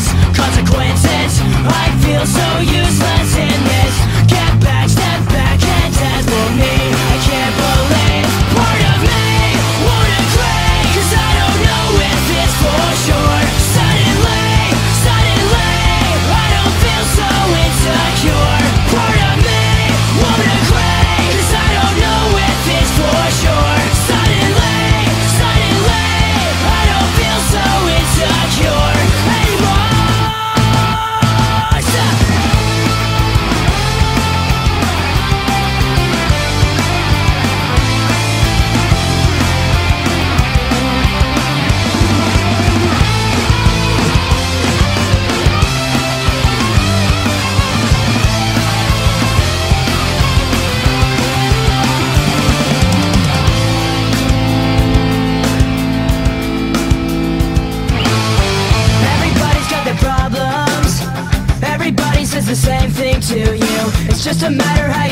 endless consequences. I feel so useless in this. Get back, step back, and as for me, I can't believe part of me won't agree, cause I don't know if it's for sure. Suddenly, suddenly, I don't feel so insecure. Part of me won't agree, cause I don't know if it's for sure. The same thing to you. It's just a matter how you